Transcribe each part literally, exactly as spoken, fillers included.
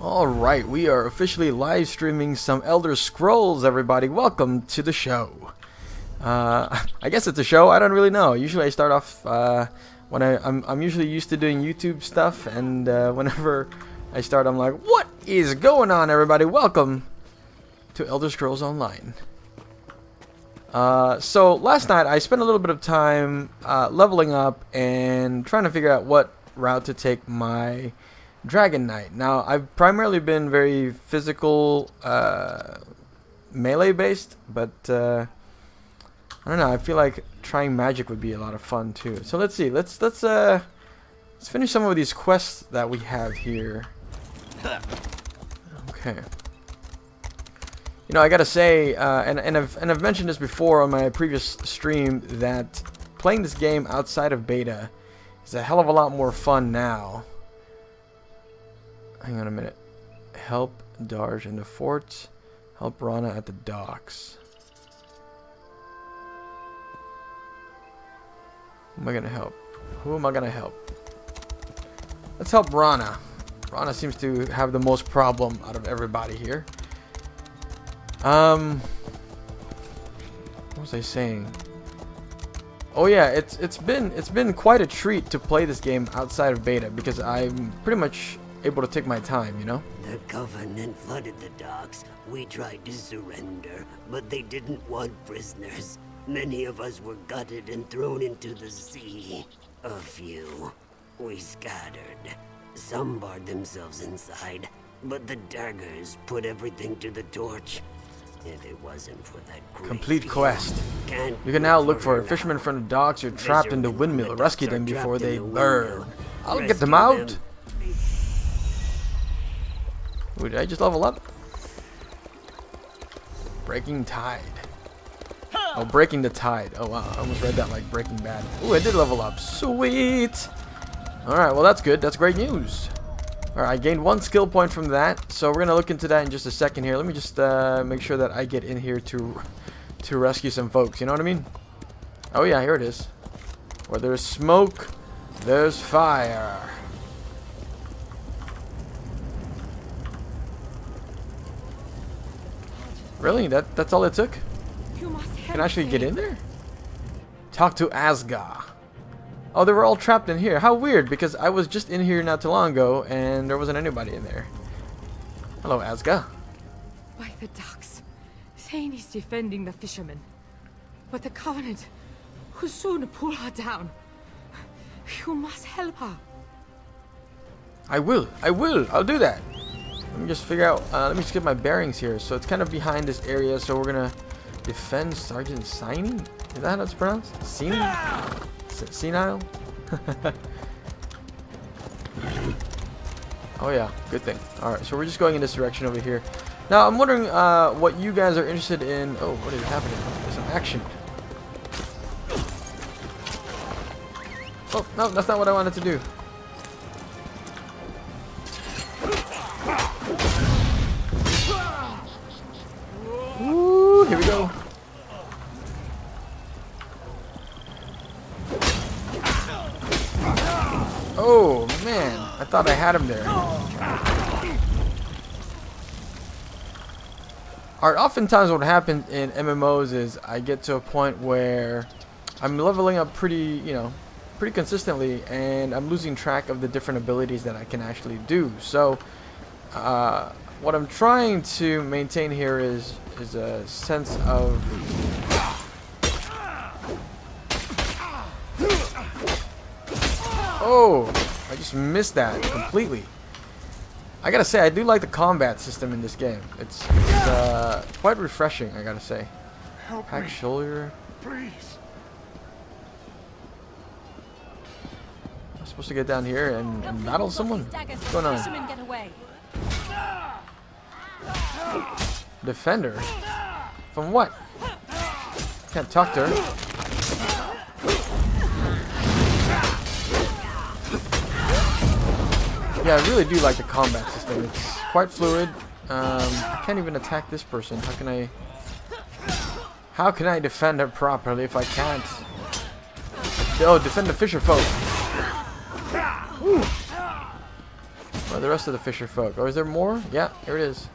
Alright, we are officially live streaming some Elder Scrolls, everybody. Welcome to the show. Uh, I guess it's a show, I don't really know. Usually I start off, uh, when I, I'm, I'm usually used to doing YouTube stuff, and uh, whenever I start I'm like, what is going on, everybody? Welcome to Elder Scrolls Online. Uh, so, last night I spent a little bit of time uh, leveling up and trying to figure out what route to take my Dragon Knight. Now, I've primarily been very physical, uh, melee based, but uh, I don't know. I feel like trying magic would be a lot of fun too. So let's see. Let's let's uh, let's finish some of these quests that we have here. Okay. You know, I gotta say, uh, and and I've and I've mentioned this before on my previous stream that playing this game outside of beta is a hell of a lot more fun now. Hang on a minute. Help Darj in the fort. Help Rana at the docks. Who am I gonna help? Who am I gonna help? Let's help Rana. Rana seems to have the most problem out of everybody here. Um, what was I saying? Oh yeah, it's it's been it's been quite a treat to play this game outside of beta because I'm pretty much able to take my time, you know? The Covenant flooded the docks. We tried to surrender, but they didn't want prisoners. Many of us were gutted and thrown into the sea. A few. We scattered. Some barred themselves inside, but the daggers put everything to the torch. If it wasn't for that great complete quest. Can't you can now look for fishermen from the docks who are trapped in the windmill. The rescue them before they burn. I'll rescue get them out. Them. Ooh, did I just level up? Breaking Tide. Oh, Breaking the Tide. Oh, wow. I almost read that like Breaking Bad. Ooh, I did level up. Sweet. Alright, well, that's good. That's great news. Alright, I gained one skill point from that. So we're going to look into that in just a second here. Let me just uh, make sure that I get in here to, to rescue some folks. You know what I mean? Oh, yeah. Here it is. Where there's smoke, there's fire. Really? That, that's all it took? You must help can I actually get in there? Talk to Asga. Oh, they were all trapped in here. How weird, because I was just in here not too long ago, and there wasn't anybody in there. Hello, Asga. By the docks. Thane is defending the fishermen. But the Covenant will soon pull her down. You must help her. I will. I will. I'll do that. Let me just figure out, uh, let me just get my bearings here. So it's kind of behind this area, so we're gonna defend Sergeant Siney? Is that how it's pronounced? Siney? Senile? Oh yeah, good thing. Alright, so we're just going in this direction over here. Now, I'm wondering uh, what you guys are interested in. Oh, what is happening? There's some action. Oh, no, that's not what I wanted to do. Here we go. Oh, man. I thought I had him there. Alright, oftentimes what happens in M M Os is I get to a point where I'm leveling up pretty, you know, pretty consistently, and I'm losing track of the different abilities that I can actually do. So, uh... what I'm trying to maintain here is is a sense of oh, I just missed that completely. I gotta say, I do like the combat system in this game. It's, it's uh, quite refreshing, I gotta say. Help Pack me. Shoulder. Please. I'm supposed to get down here and, and battle someone? What's going on? Defender? From what? Can't talk to her. Yeah, I really do like the combat system. It's quite fluid. Um, I can't even attack this person. How can I... How can I defend her properly if I can't? Oh, defend the fisher folk. Ooh. Or the rest of the fisher folk. Oh, is there more? Yeah, here it is.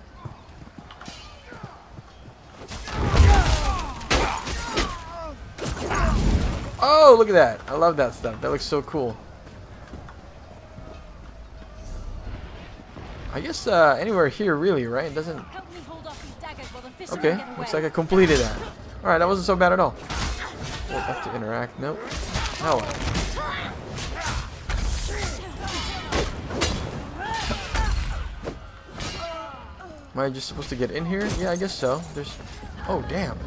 Oh, look at that. I love that stuff. That looks so cool. I guess uh, anywhere here, really, right? It doesn't... Okay, looks like I completed that. Alright, that wasn't so bad at all. We'll have to interact. Nope. How? Am I just supposed to get in here? Yeah, I guess so. There's... Oh, damn.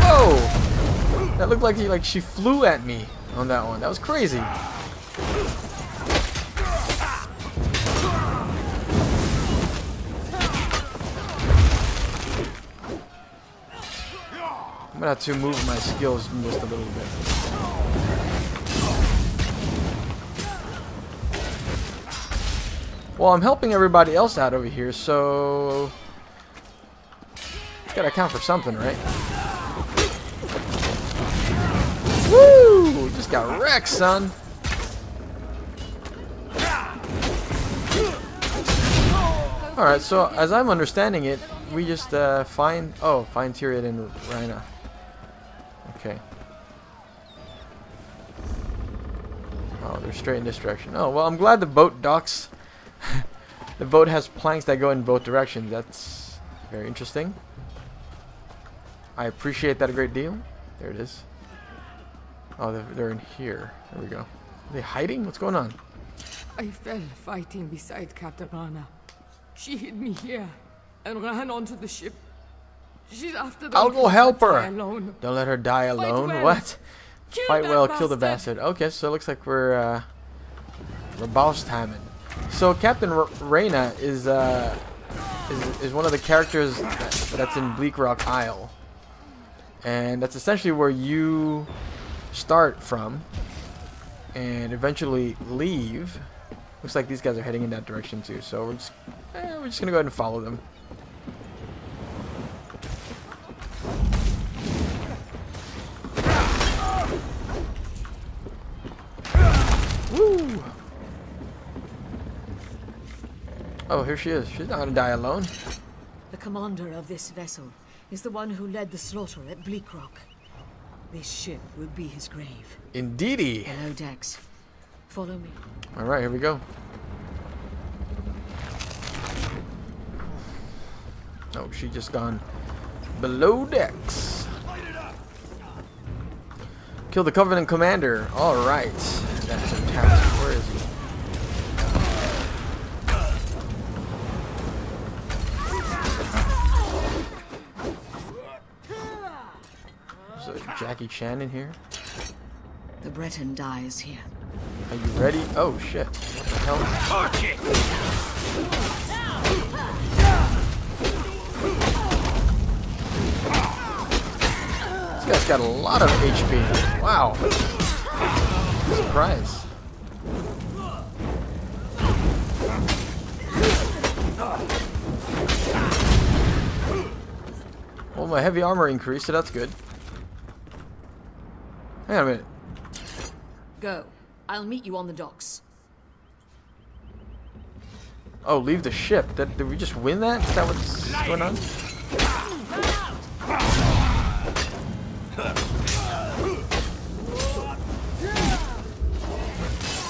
Whoa! That looked like he, like she flew at me on that one. That was crazy. I'm gonna have to move my skills just a little bit. Well, I'm helping everybody else out over here, so... Gotta account for something, right? Woo! Just got wrecked, son! Alright, so as I'm understanding it, we just uh, find... Oh, find Tyriad and Rhina. Okay. Oh, they're straight in this direction. Oh, well, I'm glad the boat docks. The boat has planks that go in both directions. That's very interesting. I appreciate that a great deal. There it is. Oh, they're, they're in here. There we go. Are they hiding? What's going on? I fell fighting beside Katarana. She hid me here and ran onto the ship. She's after the I'll go help her. Alone. Don't let her die alone. Fight well. What? Kill Fight well, bastard. Kill the bastard. Okay, so it looks like we're uh, we're boss timing. So Captain Reyna is uh is is one of the characters that's in Bleakrock Isle, and that's essentially where you start from, and eventually leave. Looks like these guys are heading in that direction too. So we're just eh, we're just gonna go ahead and follow them. Woo! Oh, here she is. She's not gonna die alone. The commander of this vessel is the one who led the slaughter at Bleakrock. This ship will be his grave. Indeedy. Hello, Dex. Follow me. All right, here we go. Oh, she just gone below decks. Kill the Covenant Commander. All right. That's fantastic. Where is he? Is there Jackie Chan in here? The Breton dies here. Are you ready? Oh shit. What the hell? Oh shit. This guy's got a lot of H P. Wow. Surprise. Well, my heavy armor increased, so that's good. Hang on a minute. Go. I'll meet you on the docks. Oh, leave the ship. That, did we just win that? Is that what's going on?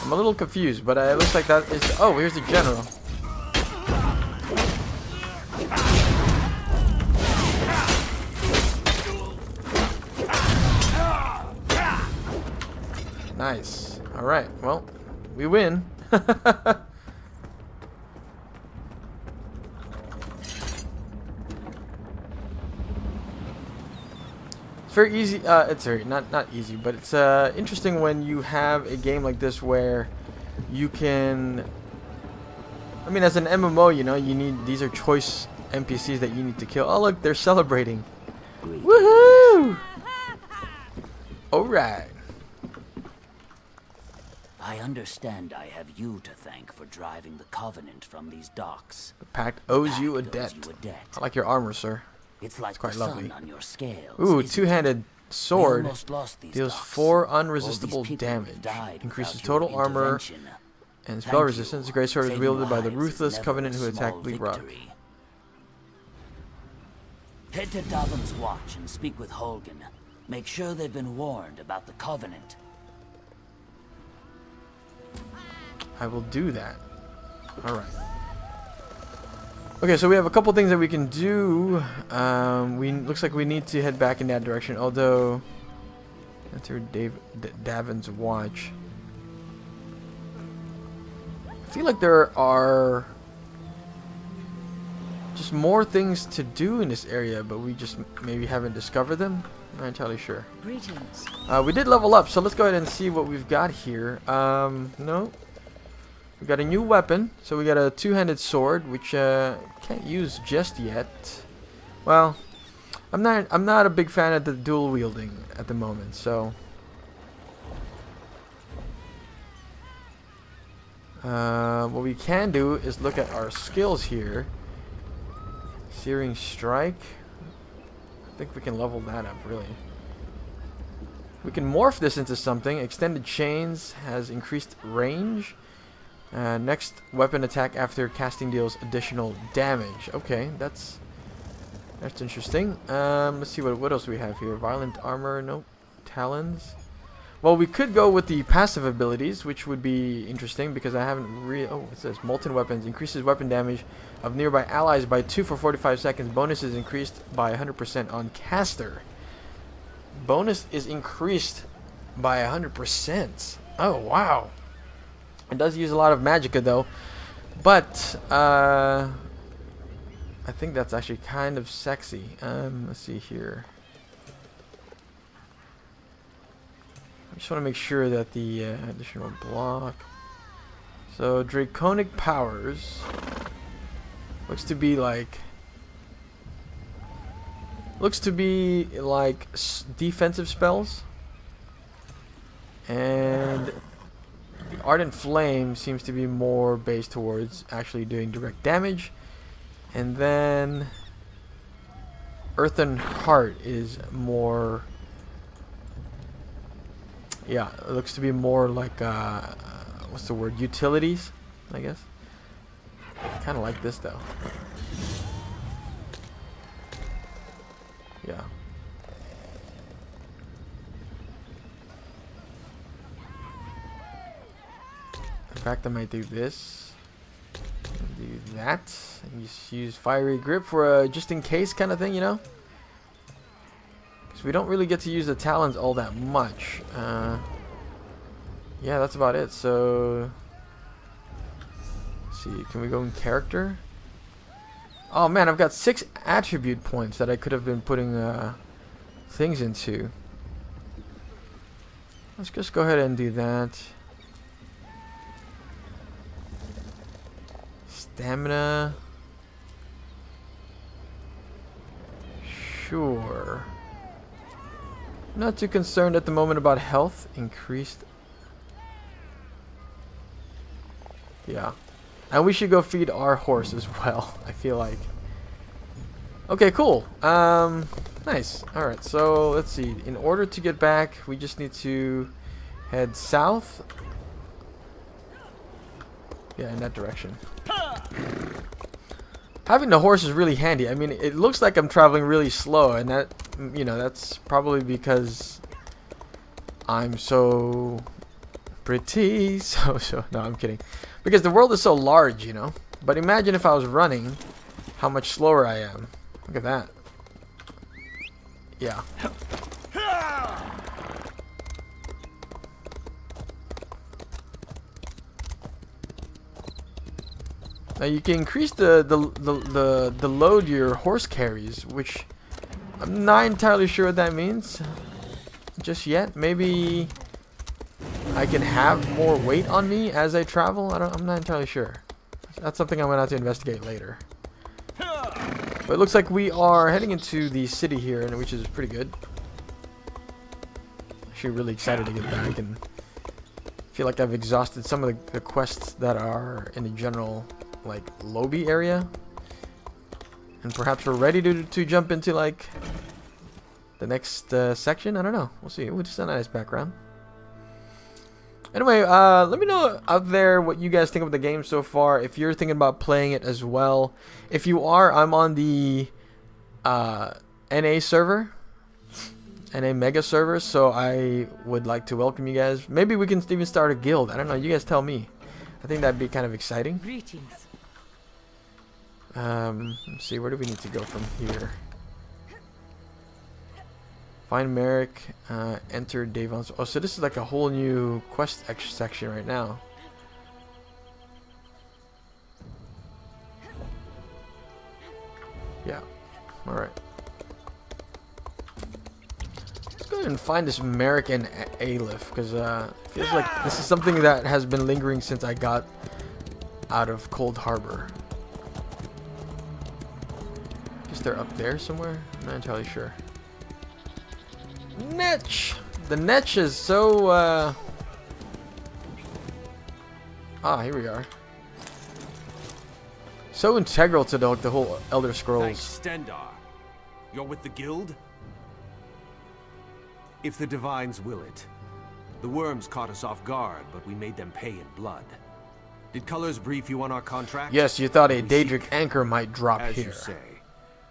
I'm a little confused, but uh, it looks like that is... Oh, here's the general. Nice. All right. Well, we win. It's very easy. Uh, it's very not not easy, but it's uh, interesting when you have a game like this where you can. I mean, as an M M O, you know, you need these are choice N P Cs that you need to kill. Oh look, they're celebrating! Woohoo! All right. I understand I have you to thank for driving the Covenant from these docks. The Pact owes, the pact you, a owes you a debt. I like your armor, sir. It's like it's quite the lovely. Sun on your scales. Ooh, two-handed sword deals four unresistible damage, increases total armor and spell resistance. The great sword is wielded by the ruthless Covenant who attack Bleakrock. Head to Davon's Watch and speak with Holgunn. Make sure they've been warned about the Covenant. I will do that. All right. Okay, so we have a couple things that we can do. Um, we looks like we need to head back in that direction. Although, that's our Dave, D Davon's Watch. I feel like there are just more things to do in this area, but we just maybe haven't discovered them. I'm not entirely sure. Greetings. Uh, we did level up, so let's go ahead and see what we've got here. Um, no. We got a new weapon, so we got a two-handed sword, which uh, can't use just yet. Well, I'm not I'm not a big fan of the dual wielding at the moment, so uh, what we can do is look at our skills here. Searing Strike. I think we can level that up, really. We can morph this into something. Extended Chains has increased range. Uh, next weapon attack after casting deals additional damage. Okay, that's that's interesting. Um, let's see what what else we have here. Violent armor, nope. Talons. Well, we could go with the passive abilities, which would be interesting because I haven't re. Oh, it says Molten Weapons increases weapon damage of nearby allies by two for forty-five seconds. Bonus is increased by one hundred percent on caster. Bonus is increased by one hundred percent. Oh wow. It does use a lot of magicka though, but uh, I think that's actually kind of sexy. Um, let's see here. I just want to make sure that the uh, additional block. So Draconic powers looks to be like looks to be like s defensive spells and. The Ardent Flame seems to be more based towards actually doing direct damage. And then Earthen Heart is more... Yeah, it looks to be more like... Uh, what's the word? Utilities, I guess. I kind of like this though. Yeah. In fact, I might do this, do that, and just use Fiery Grip for a just-in-case kind of thing, you know? Because we don't really get to use the Talons all that much. Uh, yeah, that's about it, so... Let's see, can we go in character? Oh man, I've got six attribute points that I could have been putting uh, things into. Let's just go ahead and do that. Stamina. Sure. Not too concerned at the moment about health. Increased. Yeah. And we should go feed our horse as well, I feel like. Okay, cool. Um, nice. Alright, so let's see. In order to get back, we just need to head south. Yeah, in that direction. Having the horse is really handy. I mean, it looks like I'm traveling really slow, and that, you know, that's probably because I'm so pretty. So, so no, I'm kidding. Because the world is so large, you know. But imagine if I was running, how much slower I am. Look at that. Yeah. Now you can increase the the, the the the load your horse carries, which I'm not entirely sure what that means just yet. Maybe I can have more weight on me as I travel. I don't. I'm not entirely sure. That's something I'm gonna have to investigate later. But it looks like we are heading into the city here, and which is pretty good. Actually, really excited to get back, and feel like I've exhausted some of the, the quests that are in the general. Like lobby area, and perhaps we're ready to to jump into like the next uh, section. I don't know. We'll see. Ooh, just a nice background. Anyway, uh, let me know out there what you guys think of the game so far. If you're thinking about playing it as well. If you are, I'm on the uh, N A server. N A mega server. So I would like to welcome you guys. Maybe we can even start a guild. I don't know. You guys tell me. I think that'd be kind of exciting. Greetings. Um, let's see. Where do we need to go from here? Find Merrick, uh, enter Davon's... Oh, so this is like a whole new quest section right now. Yeah. Alright. Let's go ahead and find this Merrick and Aelif, because uh, it feels like this is something that has been lingering since I got out of Cold Harbor. I guess they're up there somewhere? I'm not entirely sure. Netch! The Netch is so, uh... Ah, here we are. So integral to the, the whole Elder Scrolls. Thanks, Stendar. You're with the guild? If the Divines will it. The worms caught us off guard, but we made them pay in blood. Did Colors brief you on our contract? Yes, you thought a Daedric anchor might drop here. As you say.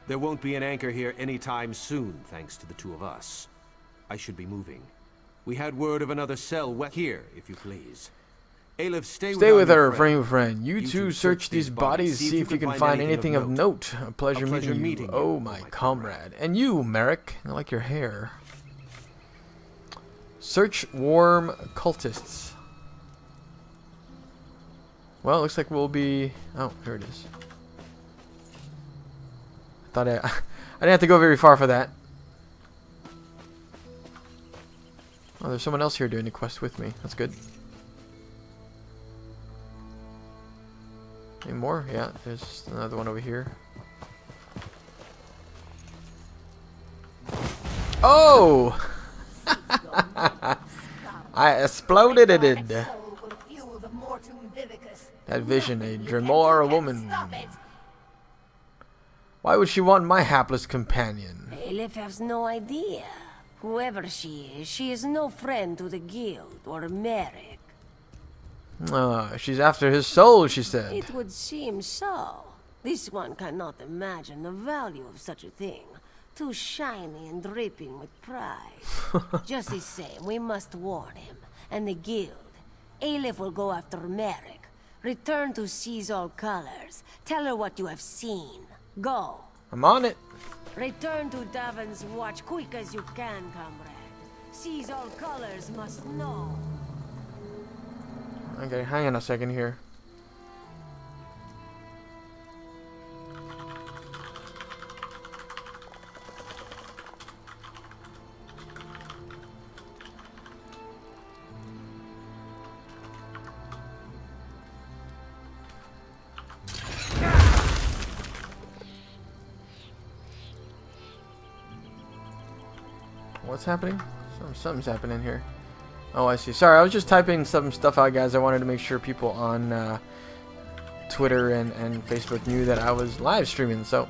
There won't be an anchor here anytime soon, thanks to the two of us. I should be moving. We had word of another cell wet here, if you please. Aelif, stay, stay with our friend. friend. You, you two search these bodies, see, see if you can, can find anything, anything of note. note. A pleasure, a pleasure meeting, meeting you. you. Oh, my, my comrade. comrade. And you, Merrick. I like your hair. Search worm cultists. Well, it looks like we'll be... Oh, here it is. I thought I... I didn't have to go very far for that. Oh, there's someone else here doing the quest with me. That's good. Any more? Yeah, there's another one over here. Oh! I exploded it. That vision, a Dremora woman. Why would she want my hapless companion? Aelif has no idea. Whoever she is, she is no friend to the guild or Merrick. Ah, uh, she's after his soul, she said. It would seem so. This one cannot imagine the value of such a thing. Too shiny and dripping with pride. Just the same, we must warn him and the guild. Aelif will go after Merrick. Return to seize all colors. Tell her what you have seen. Go. I'm on it. Return to Davon's Watch quick as you can, comrade. Seize all colors must know. Okay, hang on a second here. What's happening? Something, something's happening here. Oh, I see. Sorry, I was just typing some stuff out, guys. I wanted to make sure people on uh, Twitter and, and Facebook knew that I was live streaming. So,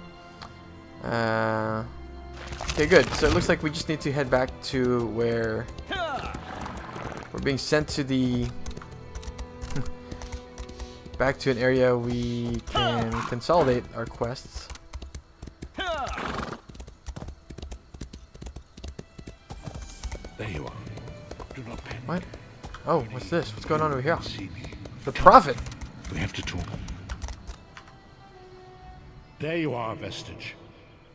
uh, okay, good. So it looks like we just need to head back to where we're being sent to the back to an area we can consolidate our quests. There you are. Do not panic. What? Oh, what's this? What's going on over here? The Prophet! We have to talk. There you are, Vestige.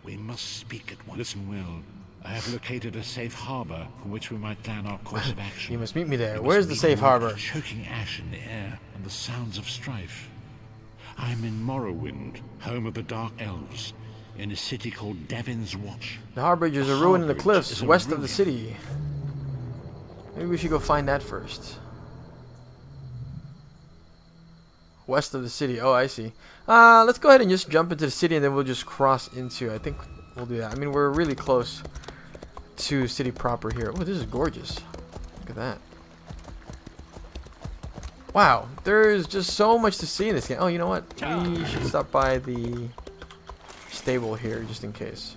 We must speak at once. Listen well. I have located a safe harbor from which we might plan our course of action. You must meet me there. Where's the safe harbor? Choking ash in the air and the sounds of strife. I'm in Morrowind, home of the Dark Elves. In a city called Davon's Watch. The harbor is a ruin in the cliffs west of the city. Maybe we should go find that first. West of the city. Oh, I see. Uh, let's go ahead and just jump into the city and then we'll just cross into. I think we'll do that. I mean, we're really close to city proper here. Oh, this is gorgeous. Look at that. Wow. There's just so much to see in this game. Oh, you know what? We should stop by the... stable here just in case.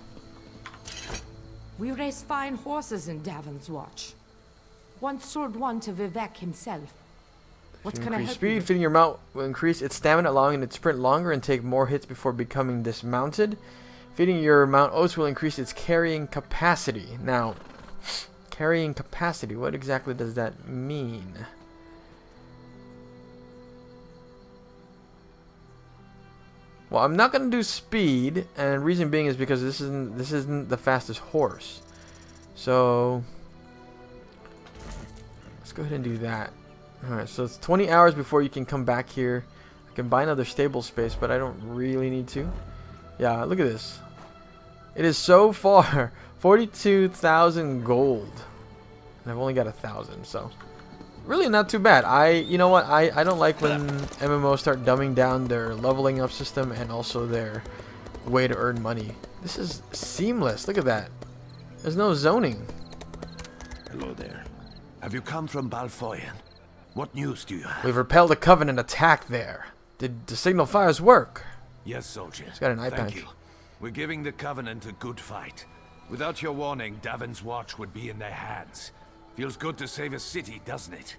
We race fine horses in Davon's Watch. Once soared one to Vivek himself. What can I help you? Speed, fitting your mount will increase its stamina, allowing it to sprint longer and take more hits before becoming dismounted. Feeding your mount oats will increase its carrying capacity. Now, carrying capacity, what exactly does that mean? Well, I'm not going to do speed, and reason being is because this isn't this isn't the fastest horse. So let's go ahead and do that. All right, so it's twenty hours before you can come back here. I can buy another stable space, but I don't really need to. Yeah, look at this. It is so far forty-two thousand gold, and I've only got a thousand, so really not too bad. I, you know what, I, I don't like when M M Os start dumbing down their leveling up system and also their way to earn money. This is seamless. Look at that. There's no zoning. Hello there. Have you come from Balfoyan? What news do you have? We've repelled a Covenant attack there. Did the signal fires work? Yes, soldier. He's got an eye patch. We're giving the Covenant a good fight. Without your warning, Davon's Watch would be in their hands. Feels good to save a city, doesn't it?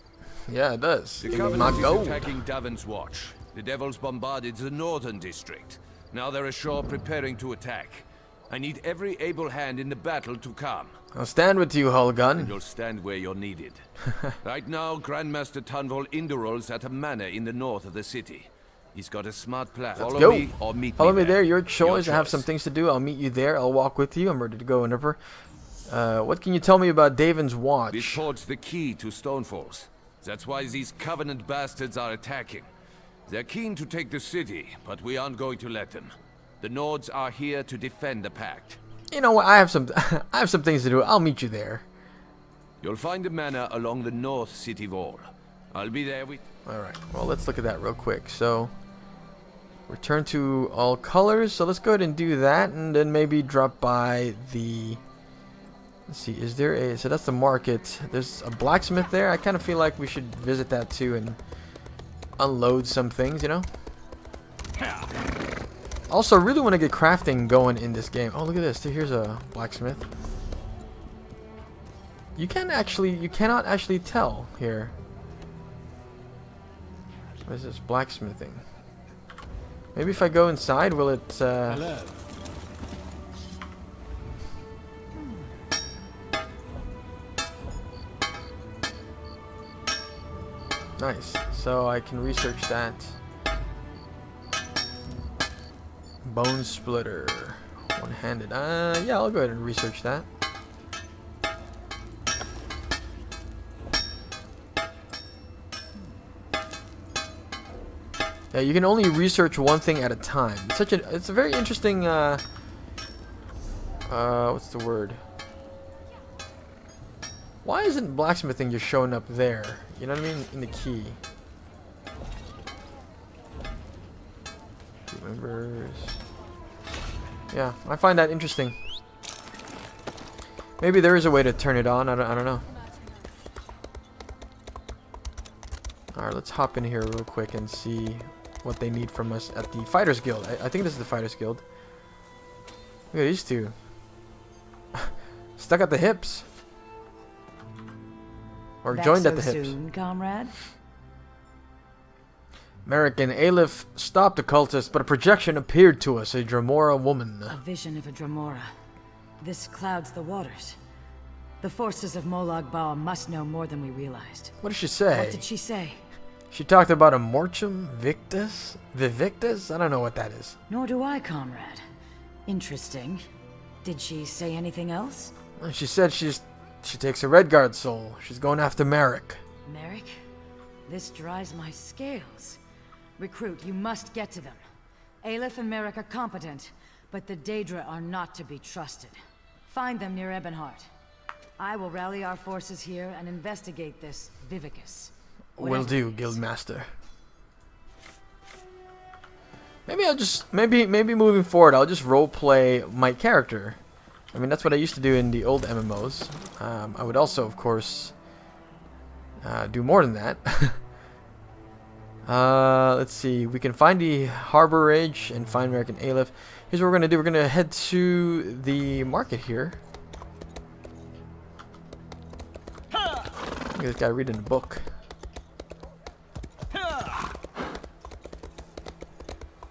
Yeah, it does. The Covenant is attacking Davon's Watch. The Devils bombarded the northern district. Now they're ashore preparing to attack. I need every able hand in the battle to come. I'll stand with you, Holgunn. And you'll stand where you're needed. Right now, Grandmaster Tanvol Indoril's at a manor in the north of the city. He's got a smart plan. Let's Follow go. me or meet Follow me, me there. there. Your, choice. Your choice. I have some things to do. I'll meet you there. I'll walk with you. I'm ready to go whenever. Uh, what can you tell me about Davon's Watch? This port's the key to Stonefalls. That's why these Covenant bastards are attacking. They're keen to take the city, but we aren't going to let them. The Nords are here to defend the pact. You know what? I have some I have some things to do. I'll meet you there. You'll find a manor along the north city wall. I'll be there with... Alright, well, let's look at that real quick. So, return to all colors. So let's go ahead and do that, and then maybe drop by the... Let's see, is there a... So that's the market. There's a blacksmith there. I kind of feel like we should visit that too and unload some things, you know? Yeah. Also, really want to get crafting going in this game. Oh, look at this. Here's a blacksmith. You can actually, you cannot actually tell here. What is this blacksmithing? Maybe if I go inside, will it... Uh... Hello. Nice. So I can research that. Bone splitter, one-handed. Uh, yeah, I'll go ahead and research that. Yeah, you can only research one thing at a time. It's such a, it's a very interesting. Uh, uh, what's the word? Why isn't blacksmithing just showing up there? You know what I mean? In the key. Members. Yeah, I find that interesting. Maybe there is a way to turn it on. I don't, I don't know. Alright, let's hop in here real quick and see what they need from us at the Fighters Guild. I, I think this is the Fighters Guild. Look at these two. Stuck at the hips. Or That's joined so at the hips. Soon, comrade. Merrick and Aelif stopped the cultists, but a projection appeared to us, a Dremora woman. A vision of a Dremora. This clouds the waters. The forces of Molag Baal must know more than we realized. What did she say? What did she say? She talked about a Mortum Victus? Vivictus? I don't know what that is. Nor do I, comrade. Interesting. Did she say anything else? She said she's, she takes a Redguard soul. She's going after Merrick. Merrick? This dries my scales. Recruit, you must get to them. Aelif and Merrick are competent, but the Daedra are not to be trusted. Find them near Ebonheart. I will rally our forces here and investigate this Vivicus. Will do, Guildmaster. Maybe I'll just maybe maybe moving forward, I'll just roleplay my character. I mean, that's what I used to do in the old M M Os. Um, I would also, of course, uh, do more than that. Uh, let's see. We can find the harbor ridge and find Merrick and Aelif. Here's what we're gonna do. We're gonna head to the market here. Look at this guy reading a book.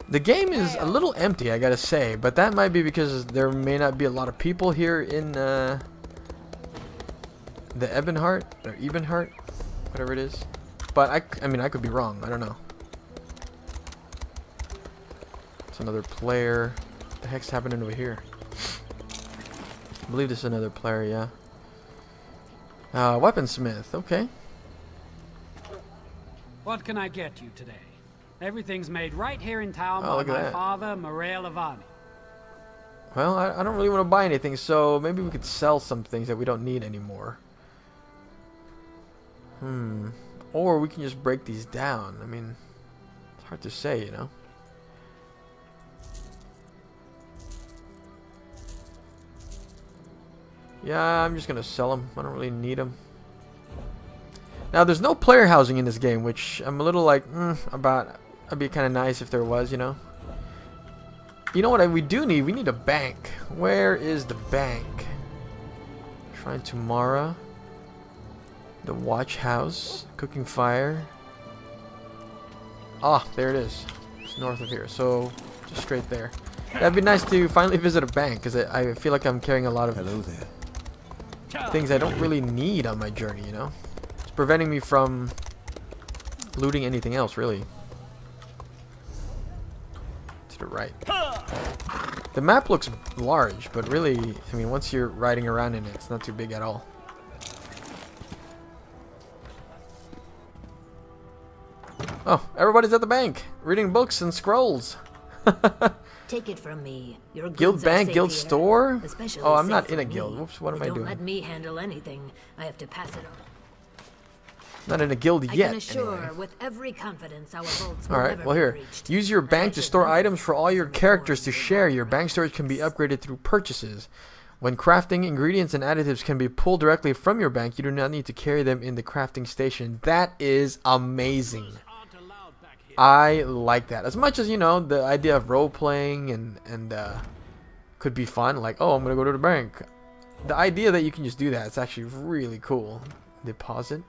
The game is a little empty, I gotta say, but that might be because there may not be a lot of people here in uh, the Ebonheart or Ebonheart, whatever it is. But I, I mean, I could be wrong. I don't know. It's another player. What the heck's happening over here? I believe this is another player. Yeah. Uh, weaponsmith. Okay. What can I get you today? Everything's made right here in town oh, by my that. father, Morel Avani. Well, I, I don't really want to buy anything, so maybe we could sell some things that we don't need anymore. Hmm. Or we can just break these down. I mean, it's hard to say, you know. Yeah, I'm just going to sell them. I don't really need them. Now, there's no player housing in this game, which I'm a little like, mm, about... It'd be kind of nice if there was, you know. You know what I, we do need? We need a bank. Where is the bank? Shrine to Mara. The watch house. Cooking fire. Ah, there it is. It's north of here. So, just straight there. That'd be nice to finally visit a bank, because I, I feel like I'm carrying a lot of Hello there. things I don't really need on my journey, you know. It's preventing me from looting anything else, really. Right. The map looks large, but really, I mean, once you're riding around in it, it's not too big at all. Oh, everybody's at the bank, reading books and scrolls. Take it from me. Your guild bank, guild here. store. Especially oh, I'm not in a guild. Whoops, what they am I doing? Don't let me handle anything. I have to pass it on. Not in a guild yet. I can assure anyway. with every confidence our vaults will all right, never well here. Reached. Use your bank to store items for all your characters to share. Your bank storage can be upgraded through purchases. When crafting, ingredients and additives can be pulled directly from your bank. You do not need to carry them in the crafting station. That is amazing. I like that. As much as, you know, the idea of role playing and and uh, could be fun. Like, oh, I'm gonna go to the bank. The idea that you can just do that, it's actually really cool. Deposit.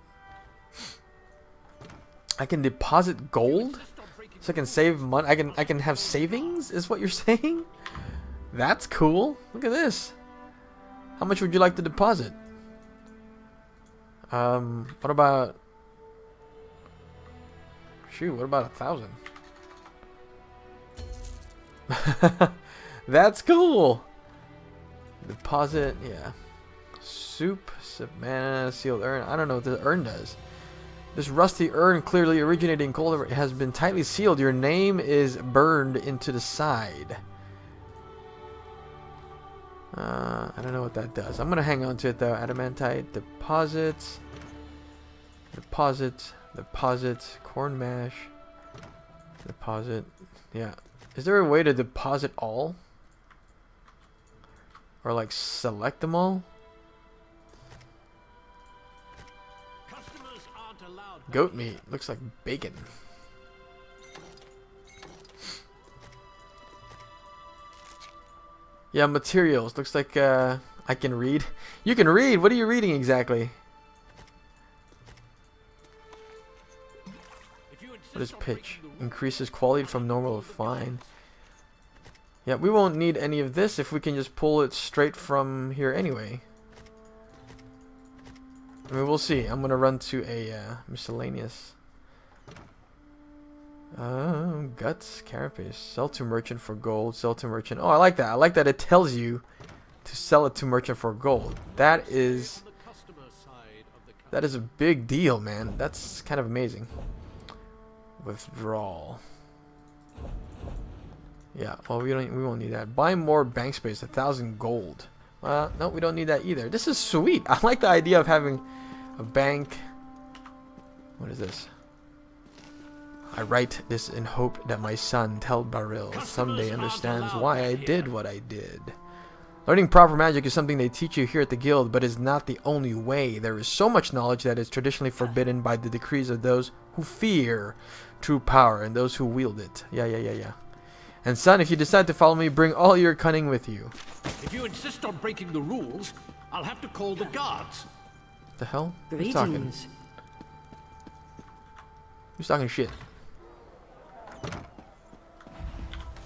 I can deposit gold, so I can save money. I can I can have savings, is what you're saying? That's cool. Look at this. How much would you like to deposit? Um, what about? Shoot, what about a thousand? That's cool. Deposit, yeah. Soup, mana, sealed urn. I don't know what the urn does. This rusty urn, clearly originating in Cold Harbor, has been tightly sealed. Your name is burned into the side. Uh, I don't know what that does. I'm going to hang on to it, though. Adamantite. Deposits. Deposits. Deposits. Corn mash. Deposit. Yeah. Is there a way to deposit all? Or, like, select them all? Goat meat. Looks like bacon. Yeah, materials. Looks like uh, I can read. You can read? What are you reading exactly? What is pitch? Increases quality from normal to fine. Yeah, we won't need any of this if we can just pull it straight from here anyway. I mean, we'll see. I'm gonna run to a uh, miscellaneous. Uh, guts, carapace. Sell to merchant for gold. Sell to merchant. Oh, I like that. I like that it tells you to sell it to merchant for gold. That is that is a big deal, man. That's kind of amazing. Withdrawal. Yeah. Well, we don't. We won't need that. Buy more bank space. A thousand gold. Uh, no, we don't need that either. This is sweet. I like the idea of having a bank. What is this? I write this in hope that my son, Tel Baril, someday understands why I did what I did. Learning proper magic is something they teach you here at the guild, but is not the only way. There is so much knowledge that is traditionally forbidden by the decrees of those who fear true power and those who wield it. Yeah, yeah, yeah, yeah. And son, if you decide to follow me, bring all your cunning with you. If you insist on breaking the rules, I'll have to call the guards. the hell? Greetings. Who's talking? Who's talking shit?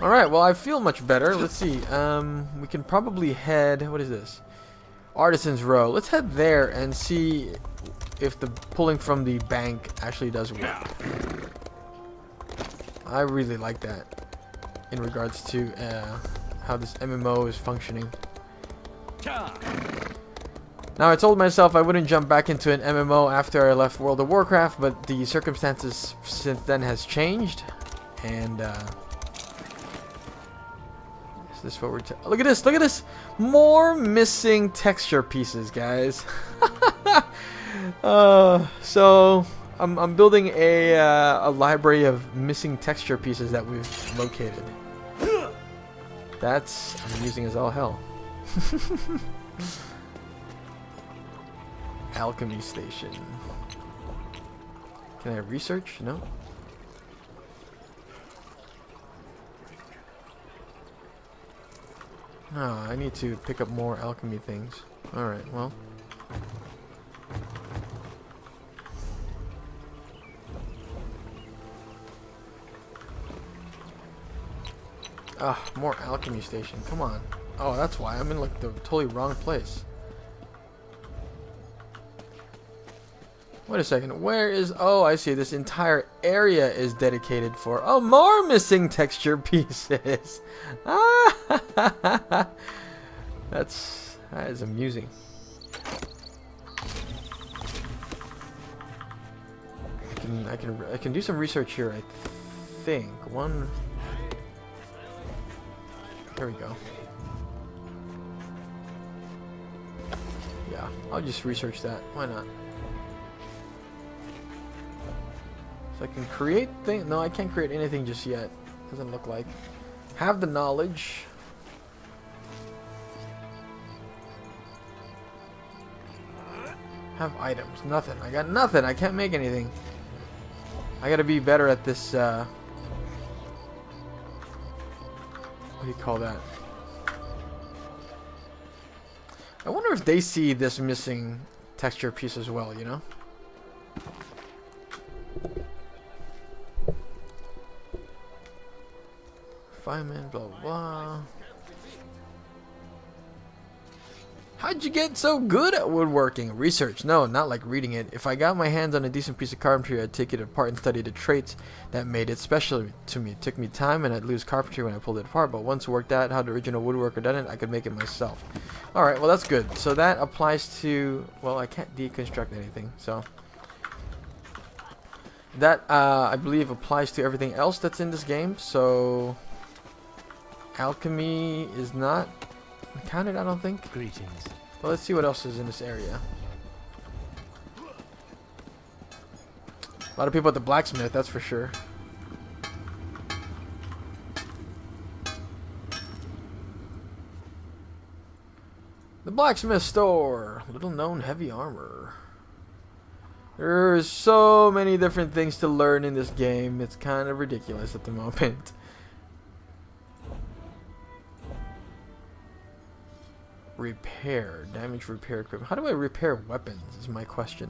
Alright, well I feel much better. Let's see. Um, we can probably head... What is this? Artisan's Row. Let's head there and see if the pulling from the bank actually does work. I really like that in regards to uh, how this M M O is functioning. Now, I told myself I wouldn't jump back into an M M O after I left World of Warcraft, but the circumstances since then has changed. And, uh... is this what we're... Look at this! Look at this! More missing texture pieces, guys! uh, so, I'm, I'm building a, uh, a library of missing texture pieces that we've located. That's amusing as all hell. Alchemy Station. Can I research? No. No, oh, I need to pick up more alchemy things. Alright, well. Ah, more alchemy station. Come on. Oh, that's why. I'm in like the totally wrong place. Wait a second, where is... Oh, I see. This entire area is dedicated for... Oh, more missing texture pieces! Ah, that's... That is amusing. I can, I can, I can do some research here, I think. One... There we go. Yeah, I'll just research that. Why not? So I can create things. No, I can't create anything just yet. Doesn't look like. Have the knowledge. Have items. Nothing. I got nothing. I can't make anything. I gotta be better at this. Uh, what do you call that? I wonder if they see this missing texture piece as well, you know? Fireman, blah, blah, blah. How'd you get so good at woodworking? Research. No, not like reading it. If I got my hands on a decent piece of carpentry, I'd take it apart and study the traits that made it special to me. It took me time, and I'd lose carpentry when I pulled it apart, but once worked out how the original woodworker done it, I could make it myself. Alright, well, that's good. So that applies to... Well, I can't deconstruct anything, so... That, uh, I believe, applies to everything else that's in this game, so... Alchemy is not counted, I don't think. Greetings. Well, let's see what else is in this area. A lot of people at the blacksmith, that's for sure. The blacksmith store. Little known heavy armor. There's so many different things to learn in this game. It's kind of ridiculous at the moment. Repair. Damage repair equipment. How do I repair weapons is my question.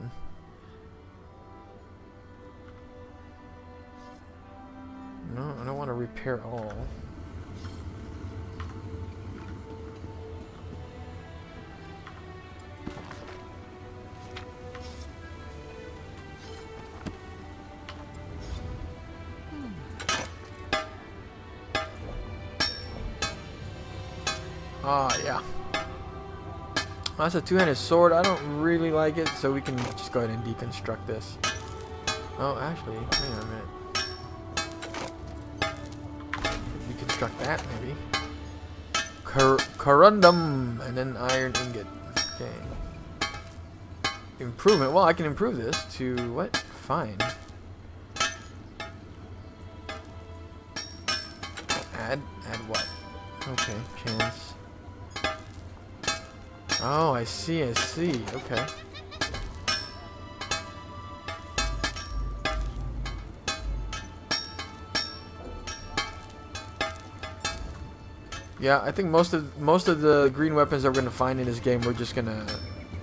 No, I don't want to repair all. Ah, hmm. uh, yeah. Oh, that's a two-handed sword. I don't really like it, so we can just go ahead and deconstruct this. Oh, actually, hang on a minute. Deconstruct that, maybe. Cor corundum, and then iron ingot. Okay. Improvement. Well, I can improve this to what? Fine. Add, add what? Okay, chance. Oh, I see, I see. Okay. Yeah, I think most of most of the green weapons that we're gonna find in this game, we're just gonna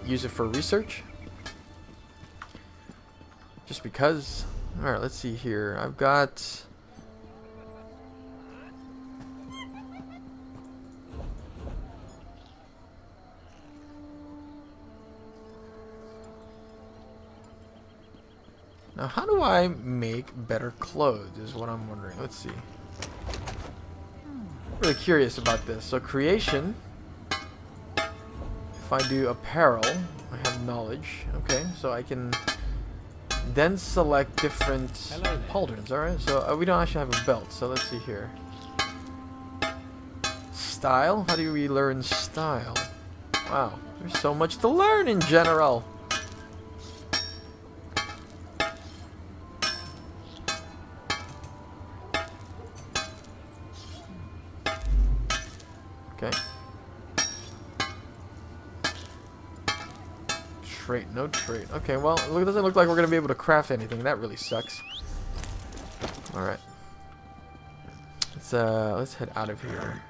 use it for research. just because. Alright, let's see here. I've got... Now, how do I make better clothes is what I'm wondering. Let's see. I'm really curious about this. So, creation. If I do apparel, I have knowledge. Okay, so I can then select different pauldrons. Alright, so uh, we don't actually have a belt. So, let's see here. Style. How do we learn style? Wow, there's so much to learn in general. Trait, no trait. Okay, well, it doesn't look like we're going to be able to craft anything. That really sucks. Alright. Let's, uh, let's head out of here.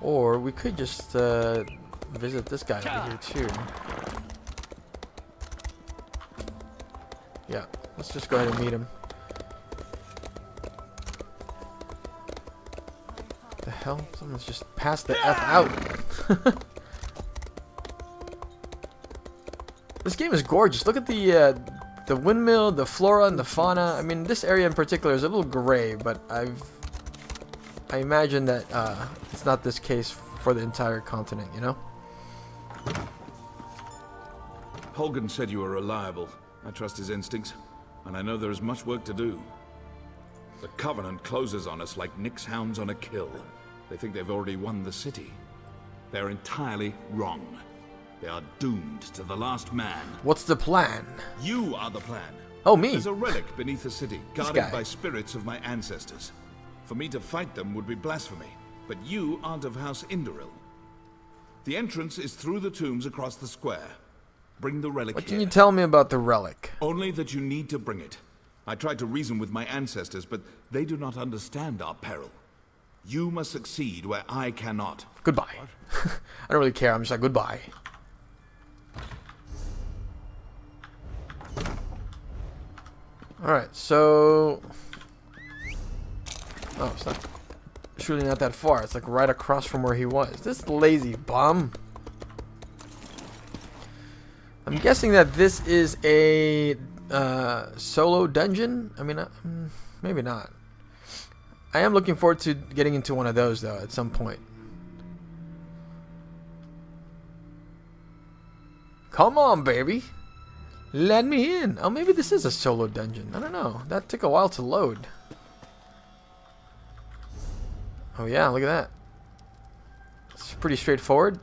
Or we could just uh, visit this guy over here, too. Yeah, let's just go ahead and meet him. What the hell? Someone's just passed the F out. This game is gorgeous. Look at the uh, the windmill, the flora, and the fauna. I mean, this area in particular is a little gray, but I've I imagine that uh, it's not this case for the entire continent, you know. Holgunn said you were reliable. I trust his instincts, and I know there is much work to do. The Covenant closes on us like Nick's hounds on a kill. They think they've already won the city. They're entirely wrong. They are doomed to the last man. What's the plan? You are the plan. Oh, me. There's a relic beneath the city, guarded by spirits of my ancestors. For me to fight them would be blasphemy, but you aren't of House Indoril. The entrance is through the tombs across the square. Bring the relic here. What can you tell me about the relic? Only that you need to bring it. I tried to reason with my ancestors, but they do not understand our peril. You must succeed where I cannot. Goodbye. I don't really care. I'm just like, goodbye. Alright, so... Oh, it's not... It's really not that far. It's like right across from where he was. This lazy bum. I'm guessing that this is a uh, solo dungeon. I mean, uh, maybe not. I am looking forward to getting into one of those, though, at some point. Come on, baby. Let me in. Oh, maybe this is a solo dungeon. I don't know. That took a while to load. Oh, yeah. Look at that. It's pretty straightforward.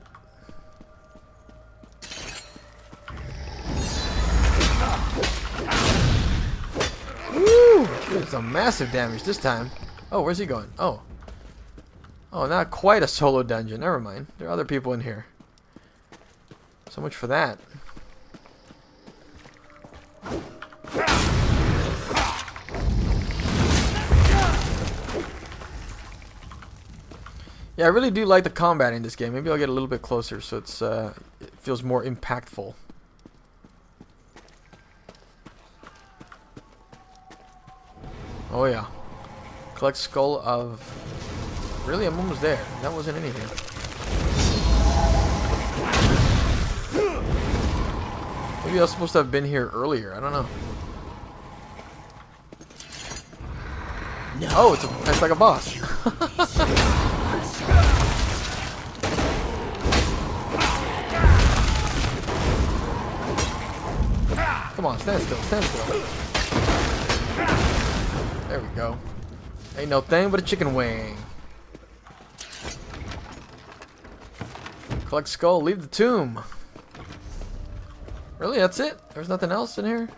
Woo! Did some massive damage this time. Oh, where's he going? Oh. Oh, not quite a solo dungeon. Never mind. There are other people in here. So much for that. Yeah, I really do like the combat in this game. Maybe I'll get a little bit closer so it's uh, it feels more impactful. Oh yeah. Collect skull of... Really? I'm almost there. That wasn't anything. Maybe I was supposed to have been here earlier. I don't know. No. Oh, it's, a, it's like a boss. Come on, stand still, stand still. There we go. Ain't no thing but a chicken wing. Collect skull, leave the tomb. Really, that's it? There's nothing else in here?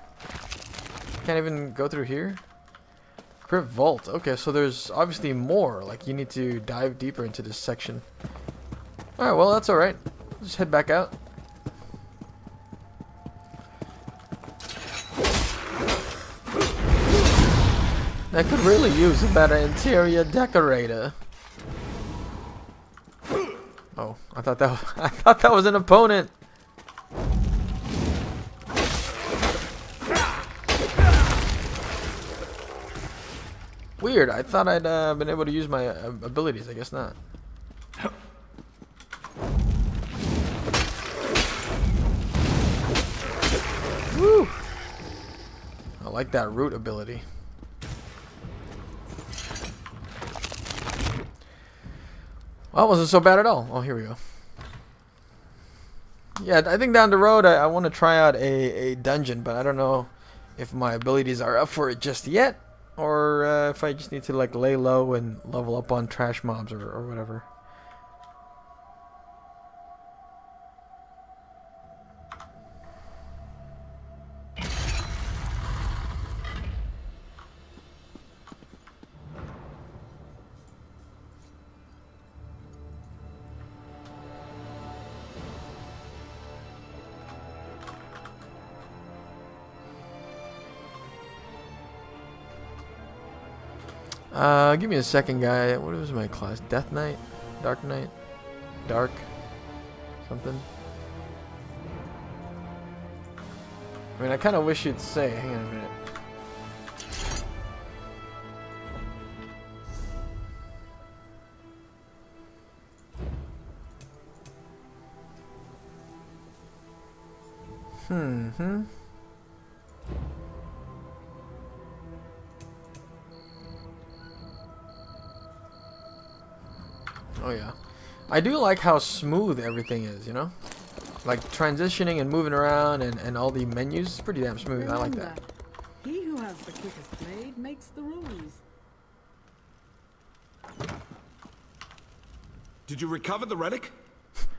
Can't even go through here? Crypt vault. Okay, so there's obviously more. Like, you need to dive deeper into this section. Alright, well, that's alright. Just head back out. I could really use a better interior decorator. Oh, I thought that was, I thought that was an opponent. Weird, I thought I'd uh, been able to use my uh, abilities, I guess not. Woo! I like that root ability. Well, it wasn't so bad at all. Oh, here we go. Yeah, I think down the road I, I want to try out a, a dungeon, but I don't know if my abilities are up for it just yet, or uh, if I just need to like lay low and level up on trash mobs or, or whatever. Uh, give me a second, guy. What was my class? Death Knight? Dark Knight? Dark? Something? I mean, I kind of wish you'd say. Hang on a minute. Hmm, hmm. Oh yeah, I do like how smooth everything is, you know? Like transitioning and moving around and, and all the menus, it's pretty damn smooth. Remember, I like that. He who has the quickest blade makes the rules. Did you recover the relic?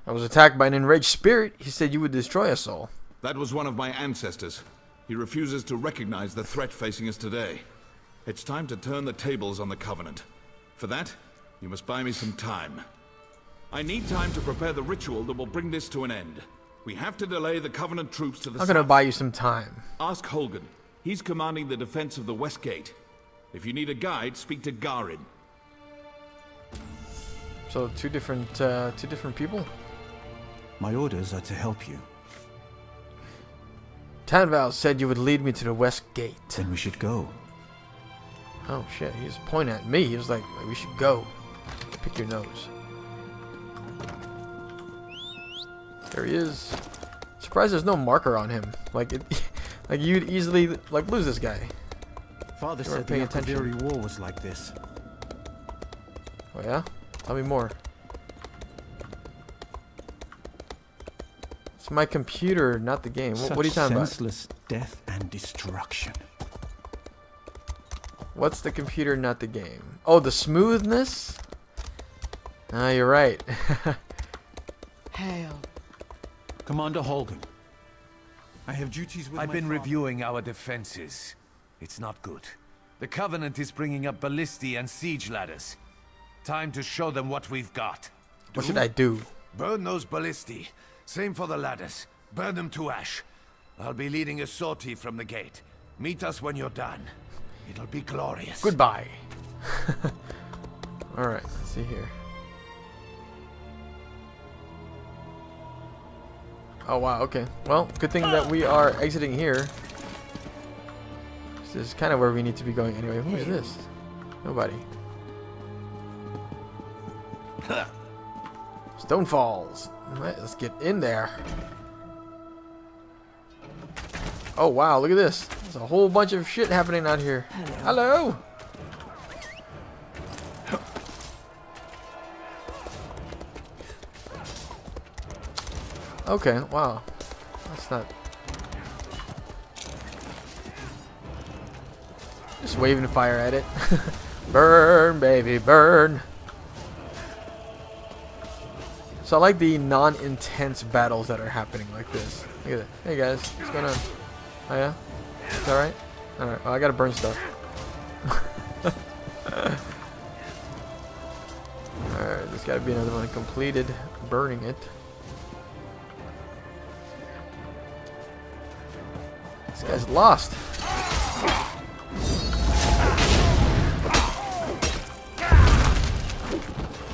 I was attacked by an enraged spirit. He said you would destroy us all. That was one of my ancestors. He refuses to recognize the threat facing us today. It's time to turn the tables on the Covenant. For that, you must buy me some time. I need time to prepare the ritual that will bring this to an end. We have to delay the Covenant troops to the south. I'm gonna buy you some time. Ask Holgunn. He's commanding the defense of the West Gate. If you need a guide, speak to Garyn. So two different, uh, two different people. My orders are to help you. Tanval said you would lead me to the West Gate. Then we should go. Oh shit! He was pointing at me. He was like, "We should go." Pick your nose. There he is. Surprised there's no marker on him. Like it, like you'd easily like lose this guy. Father said the Imperial War was like this. Oh yeah? Tell me more. It's my computer, not the game. What, what are you talking about? Senseless death and destruction. What's the computer, not the game? Oh, the smoothness? Ah, you're right. Hail. Commander Holgunn. I have duties with I've my been father. Reviewing our defenses. It's not good. The Covenant is bringing up ballistae and siege ladders. Time to show them what we've got. What do? should I do? Burn those ballistae. Same for the ladders. Burn them to ash. I'll be leading a sortie from the gate. Meet us when you're done. It'll be glorious. Goodbye. All right, let's see here. Oh wow, okay. Well, good thing that we are exiting here. This is kind of where we need to be going anyway. Who is this? Nobody. Stone Falls. All right, let's get in there. Oh wow, look at this. There's a whole bunch of shit happening out here. Hello. Hello. Okay, wow. That's not... Just waving fire at it. Burn, baby, burn. So I like the non-intense battles that are happening like this. Look at it. Hey guys, what's going on? Oh yeah? It's alright? Alright, well, I gotta burn stuff. Alright, there's gotta be another one completed. Burning it. This guy's lost.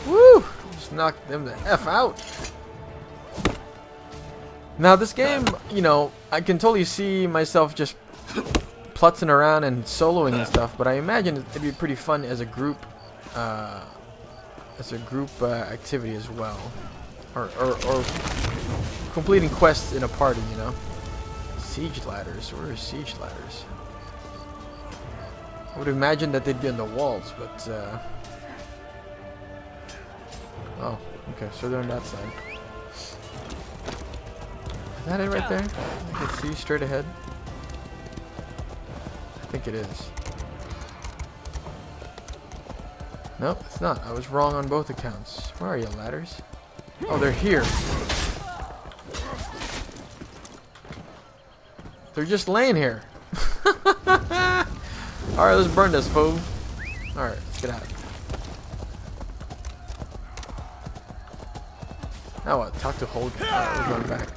Woo! Just knocked them the F out. Now this game, you know, I can totally see myself just plutzing around and soloing and stuff, but I imagine it'd be pretty fun as a group, uh, as a group uh, activity as well, or, or or completing quests in a party, you know. Siege ladders. Where are siege ladders? I would imagine that they'd be on the walls, but uh, oh, okay, so they're on that side. Is that it right there? I can see straight ahead. I think it is. Nope, it's not. I was wrong on both accounts. Where are you, ladders? Oh, they're here. They're just laying here. Alright, let's burn this, fool. Alright, let's get out. Now what? Talk to Holgunn. Alright, we're going back.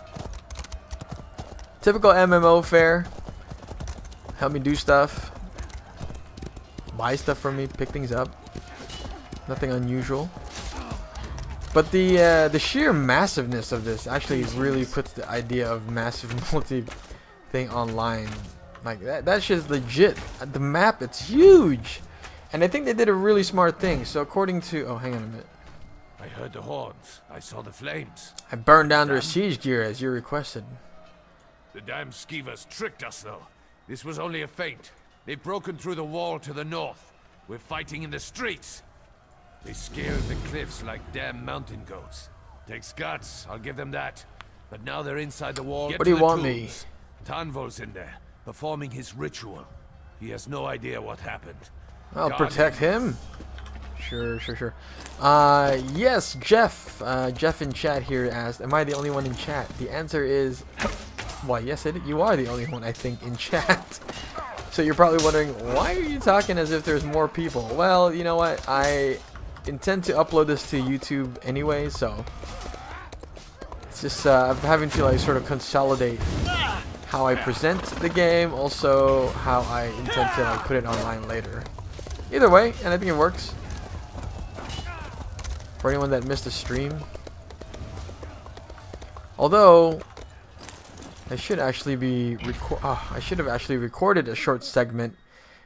Typical M M O fare. Help me do stuff. Buy stuff from me. Pick things up. Nothing unusual. But the uh, the sheer massiveness of this actually really puts the idea of massive multi thing online. Like that that shit's legit. The map, it's huge. And I think they did a really smart thing. So according to oh hang on a minute. I heard the horns. I saw the flames. I burned down their siege gear as you requested. The damn skeevers tricked us, though. This was only a feint. They've broken through the wall to the north. We're fighting in the streets. They scaled the cliffs like damn mountain goats. Takes guts, I'll give them that. But now they're inside the wall. What do you want me? Tanvol's in there, performing his ritual. He has no idea what happened. I'll protect him. Sure, sure, sure. Uh, yes, Jeff. Uh, Jeff in chat here asked, am I the only one in chat? The answer is... Why, yes, it, you are the only one, I think, in chat. So you're probably wondering, why are you talking as if there's more people? Well, you know what? I intend to upload this to YouTube anyway, so... It's just, uh, I'm having to, like, sort of consolidate how I present the game, also how I intend to, like, put it online later. Either way, and I think it works. For anyone that missed the stream. Although... I should actually be record. Oh, I should have actually recorded a short segment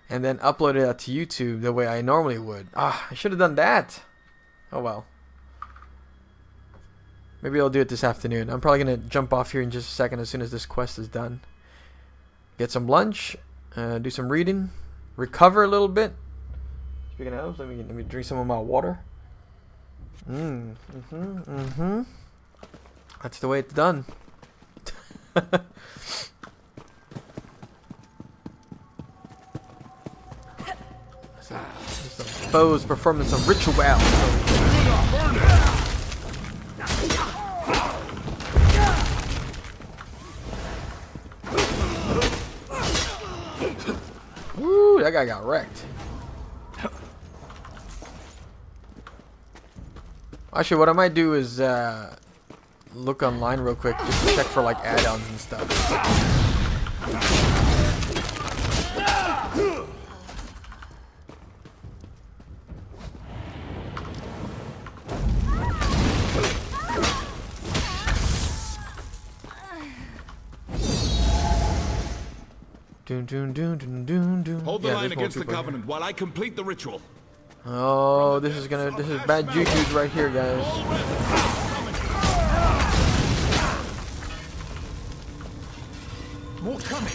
and then uploaded that to YouTube the way I normally would. Ah, I should have done that. Oh well. Maybe I'll do it this afternoon. I'm probably gonna jump off here in just a second as soon as this quest is done. Get some lunch, uh, do some reading, recover a little bit. Speaking of, let me let me drink some of my water. Mm, mhm, mhm. That's the way it's done. Foes performing some ritual. Woo, that guy got wrecked. Actually, what I might do is uh look online real quick just to check for like add-ons and stuff. Doom, doom, doom, doom, doom, doom. Hold the yeah, line against the Covenant here. While I complete the ritual. Oh, this is gonna this is bad juju's right here, guys. More coming.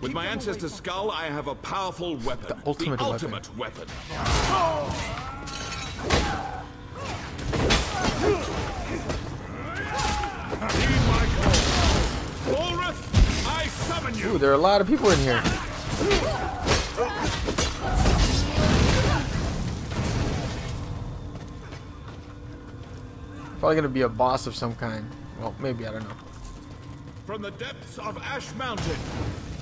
With my ancestor's skull, I have a powerful weapon. The ultimate, the ultimate weapon. weapon. Balreth, I summon you. Ooh, there are a lot of people in here. Probably gonna be a boss of some kind. Well, maybe, I don't know. From the depths of Ash Mountain,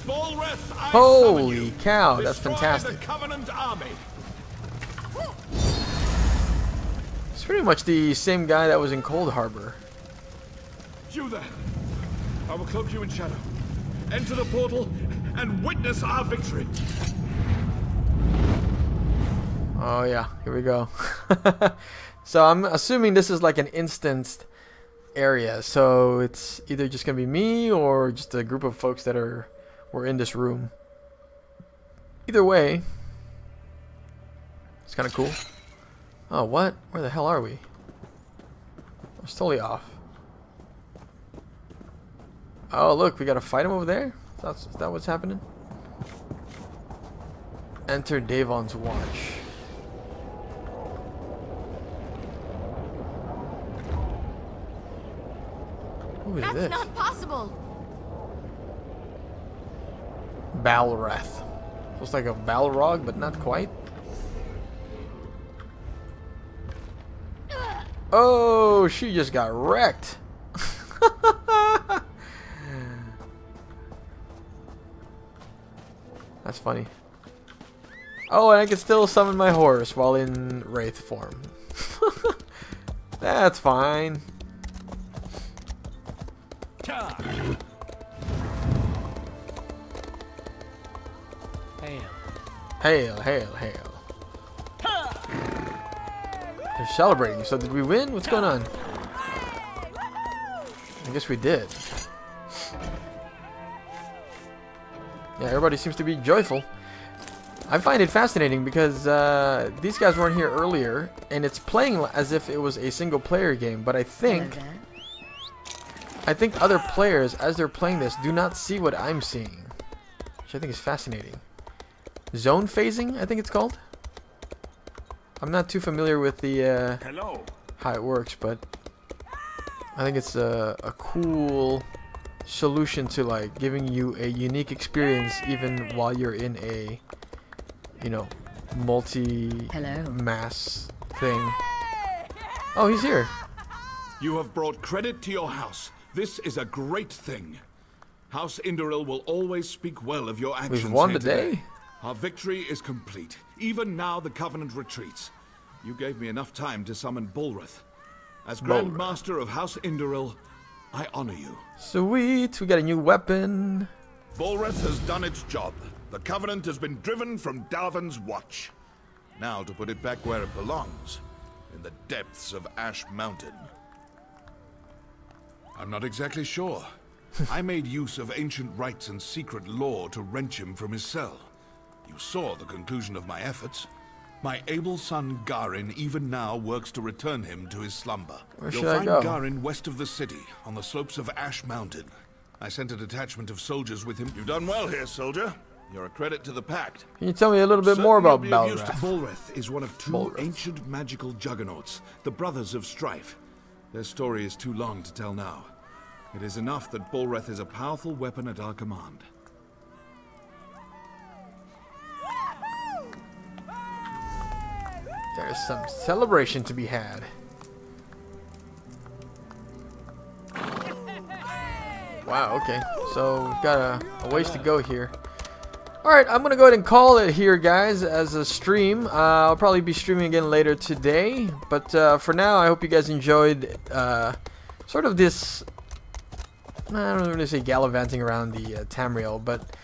Balreth, I Holy you. cow, that's Destroy fantastic. The Covenant army. It's pretty much the same guy that was in Cold Harbor. You there. I will cloak you in shadow. Enter the portal and witness our victory. Oh yeah, here we go. So I'm assuming this is like an instanced area, so it's either just gonna be me or just a group of folks that are were in this room. Either way, it's kind of cool. Oh, what? Where the hell are we? I was totally off. Oh, look, we gotta fight him over there? That's, is that what's happening? Enter Davon's Watch. Who is That's this? That's not possible. Balreth. Looks like a Balrog, but not quite. Oh, she just got wrecked. That's funny. Oh, and I can still summon my horse while in wraith form. That's fine. Hail, hail, hail. They're celebrating. So did we win? What's going on? I guess we did. Yeah, everybody seems to be joyful. I find it fascinating because uh, these guys weren't here earlier, and it's playing as if it was a single-player game, but I think... I think other players, as they're playing this, do not see what I'm seeing. Which I think is fascinating. Zone phasing, I think it's called. I'm not too familiar with the uh, Hello. how it works, but I think it's a, a cool solution to like giving you a unique experience even while you're in a, you know, multi-mass thing. Oh, he's here. You have brought credit to your house. This is a great thing. House Indoril will always speak well of your actions. We've won the day. Our victory is complete. Even now the Covenant retreats. You gave me enough time to summon Balreth. As Grand Master of House Indoril, I honor you. Sweet, we got a new weapon. Balreth has done its job. The Covenant has been driven from Davon's Watch. Now to put it back where it belongs, in the depths of Ash Mountain. I'm not exactly sure. I made use of ancient rites and secret lore to wrench him from his cell. You saw the conclusion of my efforts. My able son Garyn even now works to return him to his slumber. Where You'll should find I go? Garyn west of the city, on the slopes of Ash Mountain. I sent a detachment of soldiers with him. You've done well here, soldier. You're a credit to the Pact. Can you tell me a little bit Certainly more about Balreth? Balreth is one of two Balreth. ancient magical juggernauts, the brothers of Strife. Their story is too long to tell now. It is enough that Balreth is a powerful weapon at our command. There's some celebration to be had. Wow, okay. So we've got a, a ways to go here. Alright, I'm going to go ahead and call it here, guys, as a stream. Uh, I'll probably be streaming again later today. But uh, for now, I hope you guys enjoyed uh, sort of this... I don't really say gallivanting around the uh, Tamriel, but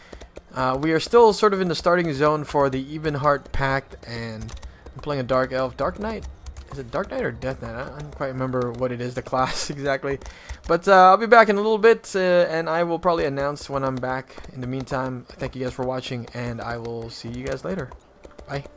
uh, we are still sort of in the starting zone for the Evenheart Pact, and... I'm playing a Dark Elf. Dark Knight? Is it Dark Knight or Death Knight? I don't quite remember what it is, the class, exactly. But uh, I'll be back in a little bit, uh, and I will probably announce when I'm back. In the meantime, thank you guys for watching, and I will see you guys later. Bye.